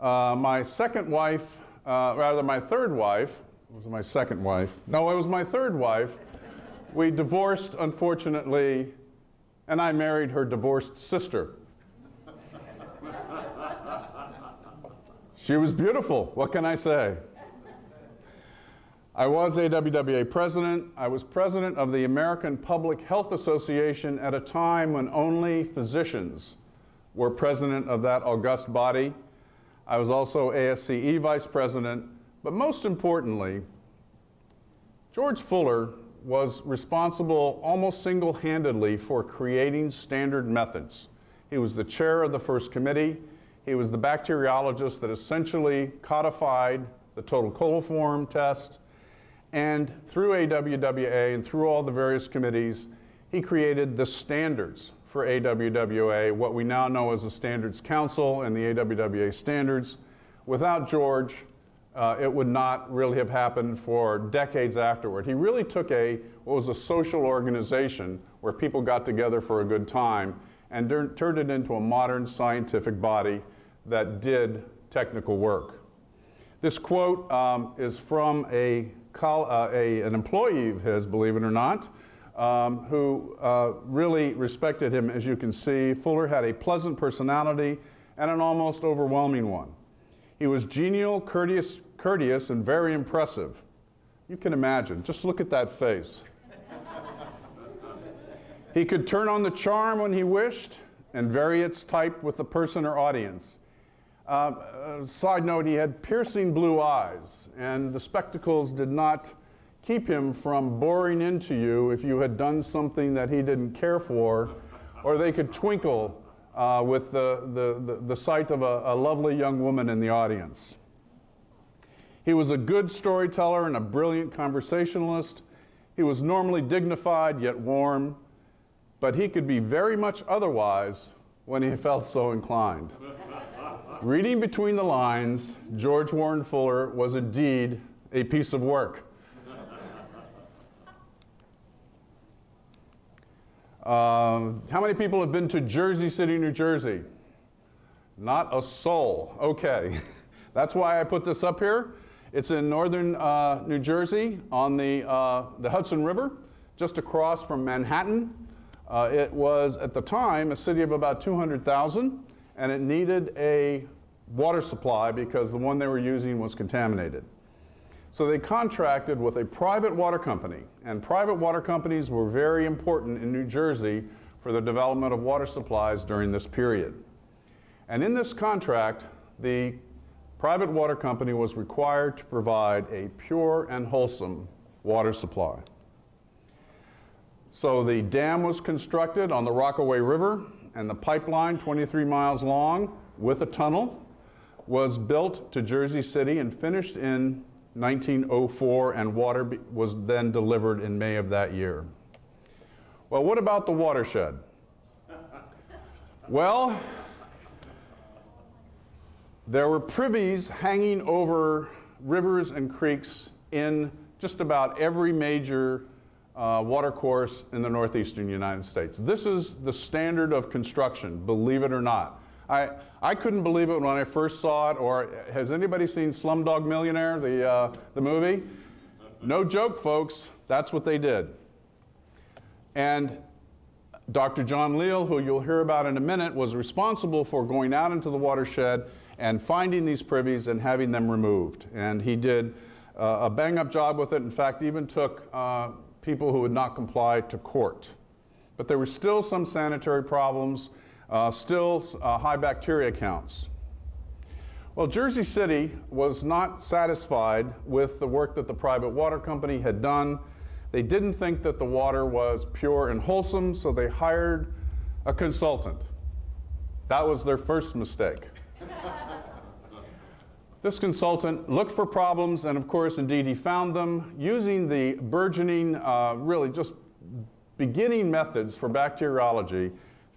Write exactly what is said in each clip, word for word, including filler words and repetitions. Uh, my second wife, uh, rather my third wife, it was my second wife. No, it was my third wife. We divorced, unfortunately, and I married her divorced sister. She was beautiful, what can I say? I was A W W A president. I was president of the American Public Health Association at a time when only physicians were president of that august body. I was also A S C E vice president, but most importantly, George Fuller was responsible almost single-handedly for creating standard methods. He was the chair of the first committee. He was the bacteriologist that essentially codified the total coliform test. And through A W W A and through all the various committees, he created the standards for A W W A, what we now know as the Standards Council and the A W W A standards. Without George, Uh, it would not really have happened for decades afterward. He really took a, what was a social organization where people got together for a good time and turned it into a modern scientific body that did technical work. This quote um, is from a, uh, a, an employee of his, believe it or not, um, who uh, really respected him, as you can see. Fuller had a pleasant personality and an almost overwhelming one. He was genial, courteous, courteous, and very impressive. You can imagine. Just look at that face. He could turn on the charm when he wished and vary its type with the person or audience. Uh, side note, he had piercing blue eyes, and the spectacles did not keep him from boring into you if you had done something that he didn't care for, or they could twinkle Uh, with the, the, the, the sight of a, a lovely young woman in the audience. He was a good storyteller and a brilliant conversationalist. He was normally dignified yet warm, but he could be very much otherwise when he felt so inclined. Reading between the lines, George Warren Fuller was indeed a piece of work. Uh, how many people have been to Jersey City, New Jersey? Not a soul. Okay. That's why I put this up here. It's in northern uh, New Jersey on the, uh, the Hudson River, just across from Manhattan. Uh, it was, at the time, a city of about two hundred thousand, and it needed a water supply because the one they were using was contaminated. So they contracted with a private water company, and private water companies were very important in New Jersey for the development of water supplies during this period. And in this contract, the private water company was required to provide a pure and wholesome water supply. So the dam was constructed on the Rockaway River, and the pipeline, twenty-three miles long, with a tunnel, was built to Jersey City and finished in nineteen oh four, and water was then delivered in May of that year. Well, what about the watershed? Well, there were privies hanging over rivers and creeks in just about every major uh, water course in the northeastern United States. This is the standard of construction, believe it or not. I, I couldn't believe it when I first saw it. Or has anybody seen Slumdog Millionaire, the, uh, the movie? No joke, folks. That's what they did. And Doctor John Leal, who you'll hear about in a minute, was responsible for going out into the watershed and finding these privies and having them removed. And he did uh, a bang-up job with it. In fact, even took uh, people who would not comply to court. But there were still some sanitary problems. Uh, still uh, high bacteria counts. Well, Jersey City was not satisfied with the work that the private water company had done. They didn't think that the water was pure and wholesome, so they hired a consultant. That was their first mistake. This consultant looked for problems, and of course, indeed, he found them using the burgeoning, uh, really just beginning methods for bacteriology.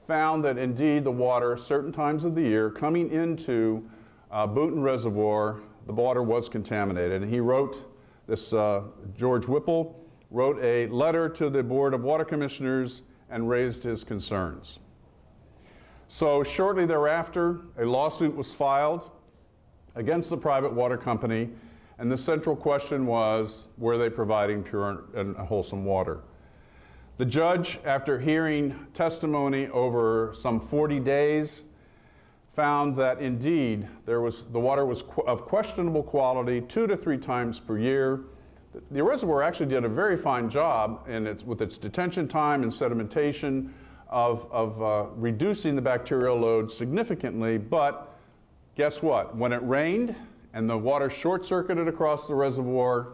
Found that indeed the water, certain times of the year, coming into uh, Boonton Reservoir, the water was contaminated. And he wrote, this uh, George Whipple, wrote a letter to the Board of Water Commissioners and raised his concerns. So shortly thereafter, a lawsuit was filed against the private water company, and the central question was, were they providing pure and wholesome water? The judge, after hearing testimony over some forty days, found that indeed there was, the water was qu of questionable quality two to three times per year. The, the reservoir actually did a very fine job in its, with its detention time and sedimentation of, of uh, reducing the bacterial load significantly, but guess what? When it rained and the water short-circuited across the reservoir,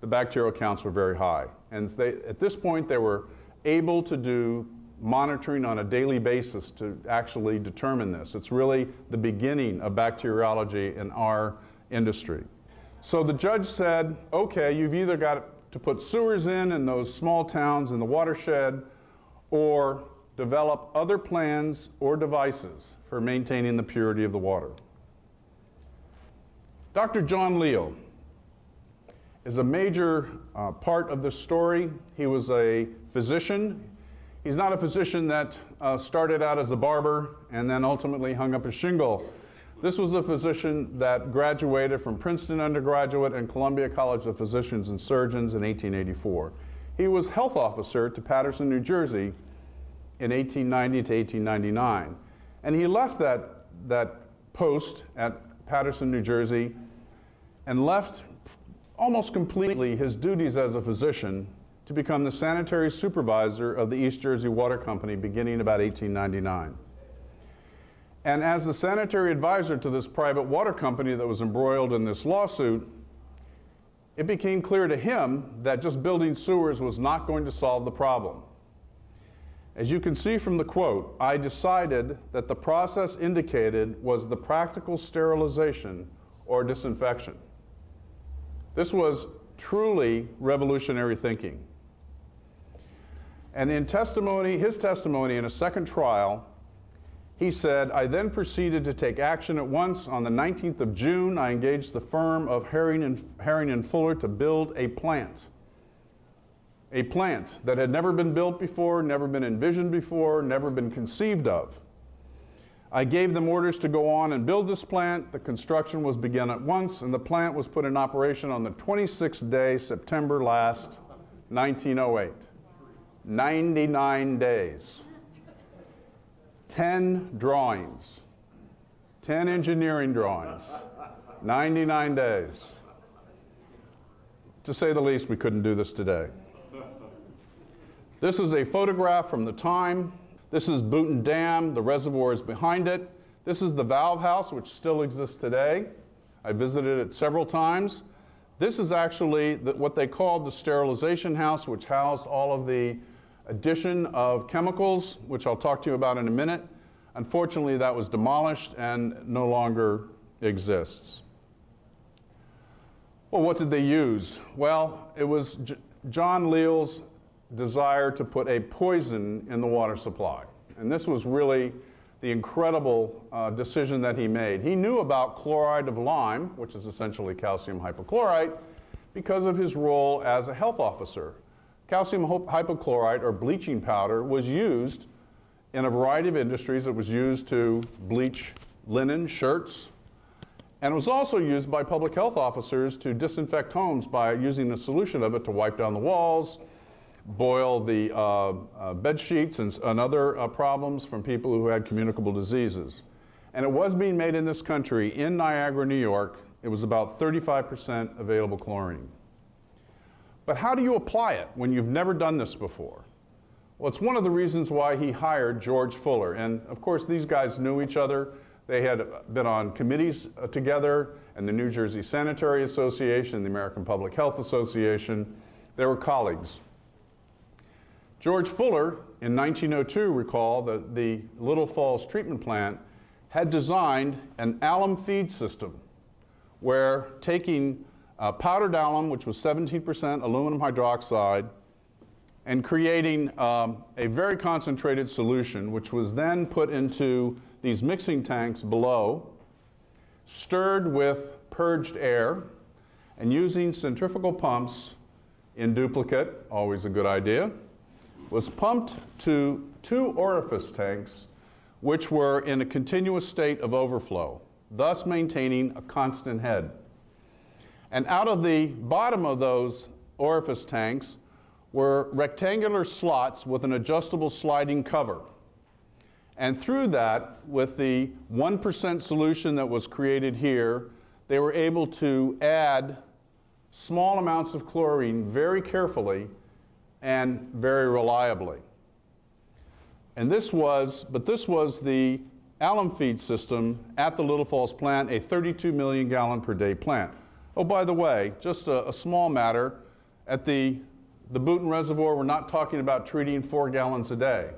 the bacterial counts were very high. And they, at this point, they were able to do monitoring on a daily basis to actually determine this. It's really the beginning of bacteriology in our industry. So the judge said, okay, you've either got to put sewers in in those small towns in the watershed or develop other plans or devices for maintaining the purity of the water. Doctor John Leal is a major uh, part of this story. He was a physician. He's not a physician that uh, started out as a barber and then ultimately hung up a shingle. This was a physician that graduated from Princeton undergraduate and Columbia College of Physicians and Surgeons in eighteen eighty-four. He was health officer to Paterson, New Jersey in eighteen ninety to eighteen ninety-nine. And he left that, that post at Paterson, New Jersey, and left almost completely his duties as a physician to become the sanitary supervisor of the East Jersey Water Company beginning about eighteen ninety-nine. And as the sanitary advisor to this private water company that was embroiled in this lawsuit, it became clear to him that just building sewers was not going to solve the problem. As you can see from the quote, "I decided that the process indicated was the practical sterilization or disinfection." This was truly revolutionary thinking. And in testimony, his testimony in a second trial, he said, "I then proceeded to take action at once. On the nineteenth of June, I engaged the firm of Herring and, Herring and Fuller to build a plant. A plant that had never been built before, never been envisioned before, never been conceived of. I gave them orders to go on and build this plant. The construction was begun at once, and the plant was put in operation on the twenty-sixth day, September last, nineteen oh eight. ninety-nine days. ten drawings. ten engineering drawings. ninety-nine days. To say the least, we couldn't do this today. This is a photograph from the time. This is Boonton Dam, the reservoir is behind it. This is the valve house, which still exists today. I visited it several times. This is actually the, what they called the sterilization house, which housed all of the addition of chemicals, which I'll talk to you about in a minute. Unfortunately, that was demolished and no longer exists. Well, what did they use? Well, it was J- John Leal's desire to put a poison in the water supply. And this was really the incredible uh, decision that he made. He knew about chloride of lime, which is essentially calcium hypochlorite, because of his role as a health officer. Calcium hypochlorite, or bleaching powder, was used in a variety of industries. It was used to bleach linen, shirts, and it was also used by public health officers to disinfect homes by using a solution of it to wipe down the walls, boil the uh, uh, bed sheets and, and other uh, problems from people who had communicable diseases. And it was being made in this country, in Niagara, New York. It was about thirty-five percent available chlorine. But how do you apply it when you've never done this before? Well, it's one of the reasons why he hired George Fuller. And of course, these guys knew each other. They had been on committees uh, together, and the New Jersey Sanitary Association, the American Public Health Association. They were colleagues. George Fuller, in nineteen oh two, recall that the Little Falls Treatment Plant had designed an alum feed system where taking uh, powdered alum, which was seventeen percent aluminum hydroxide, and creating um, a very concentrated solution, which was then put into these mixing tanks below, stirred with purged air, and using centrifugal pumps in duplicate, always a good idea, was pumped to two orifice tanks, which were in a continuous state of overflow. thus maintaining a constant head. And out of the bottom of those orifice tanks were rectangular slots with an adjustable sliding cover. And through that, with the one percent solution that was created here, they were able to add small amounts of chlorine very carefully and very reliably. And this was, but this was the alum feed system at the Little Falls plant, a thirty-two million gallon per day plant. Oh, by the way, just a, a small matter, at the, the Boonton Reservoir, we're not talking about treating four gallons a day.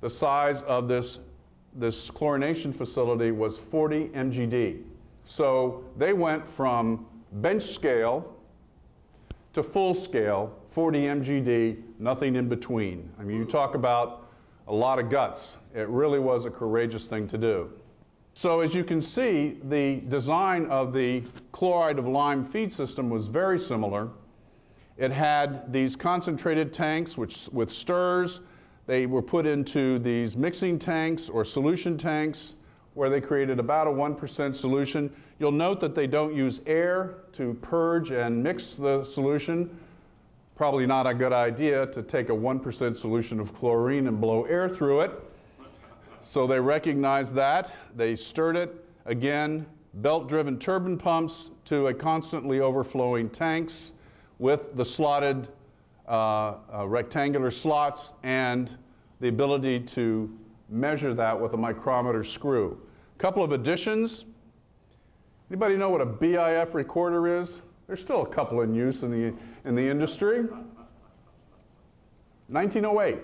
The size of this, this chlorination facility was forty M G D. So they went from bench scale to full scale, forty M G D, nothing in between. I mean, you talk about a lot of guts. It really was a courageous thing to do. So as you can see, the design of the chloride of lime feed system was very similar. It had these concentrated tanks which, with stirs. They were put into these mixing tanks or solution tanks where they created about a one percent solution. You'll note that they don't use air to purge and mix the solution. Probably not a good idea to take a one percent solution of chlorine and blow air through it. So they recognized that. They stirred it. Again, belt-driven turbine pumps to a constantly overflowing tanks with the slotted uh, uh, rectangular slots and the ability to measure that with a micrometer screw. A couple of additions. Anybody know what a B I F recorder is? There's still a couple in use in the, in the industry. nineteen oh eight,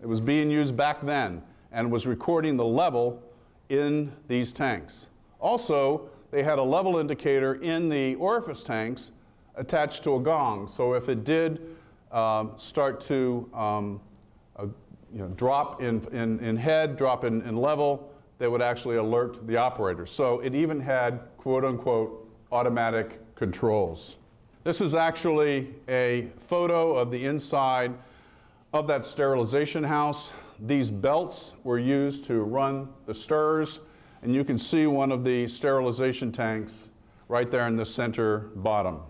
it was being used back then and was recording the level in these tanks. Also, they had a level indicator in the orifice tanks attached to a gong. So if it did um, start to um, uh, you know, drop in, in, in head, drop in, in level, they would actually alert the operator. So it even had, quote unquote, automatic controls. This is actually a photo of the inside of that sterilization house. These belts were used to run the stirs, and you can see one of the sterilization tanks right there in the center bottom.